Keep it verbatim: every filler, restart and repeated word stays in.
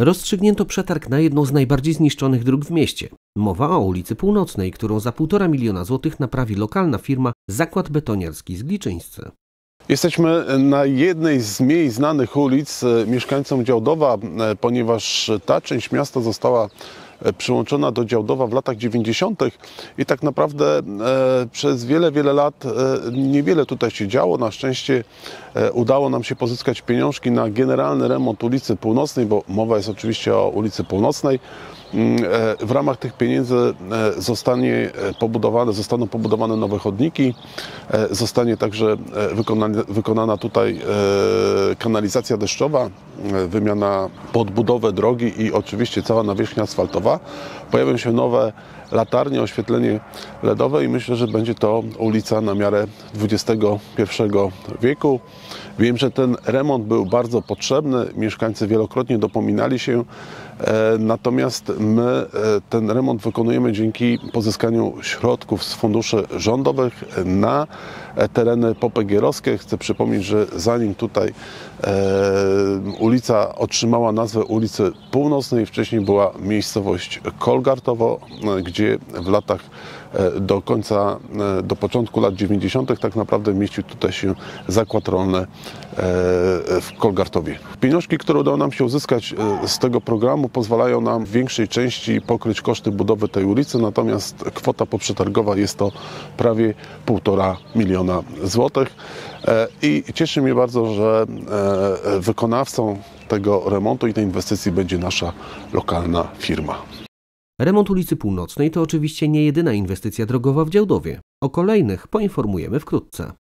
rozstrzygnięto przetarg na jedną z najbardziej zniszczonych dróg w mieście. Mowa o ulicy Północnej, którą za półtora miliona złotych naprawi lokalna firma Zakład Betoniarski Zgliczyńscy. Jesteśmy na jednej z mniej znanych ulic mieszkańcom Działdowa, ponieważ ta część miasta została przyłączona do Działdowa w latach dziewięćdziesiątych i tak naprawdę przez wiele, wiele lat niewiele tutaj się działo. Na szczęście udało nam się pozyskać pieniążki na generalny remont ulicy Północnej, bo mowa jest oczywiście o ulicy Północnej. W ramach tych pieniędzy zostanie pobudowane, zostaną pobudowane nowe chodniki, zostanie także wykonana, wykonana tutaj kanalizacja deszczowa, wymiana pod budowę drogi i oczywiście cała nawierzchnia asfaltowa. Pojawią się nowe latarnie, oświetlenie ledowe i myślę, że będzie to ulica na miarę dwudziestego pierwszego wieku. Wiem, że ten remont był bardzo potrzebny, mieszkańcy wielokrotnie dopominali się, natomiast my ten remont wykonujemy dzięki pozyskaniu środków z funduszy rządowych na tereny popegierowskie. Chcę przypomnieć, że zanim tutaj ulica otrzymała nazwę ulicy Północnej, wcześniej była miejscowość Kołgartowo, gdzie w latach do końca, do początku lat dziewięćdziesiątych tak naprawdę mieścił tutaj się zakład rolny w Kołgartowie. Pieniążki, które udało nam się uzyskać z tego programu, pozwalają nam w większej części pokryć koszty budowy tej ulicy, natomiast kwota poprzetargowa jest to prawie półtora miliona złotych i cieszy mnie bardzo, że wykonawcą tego remontu i tej inwestycji będzie nasza lokalna firma. Remont ulicy Północnej to oczywiście nie jedyna inwestycja drogowa w Działdowie. O kolejnych poinformujemy wkrótce.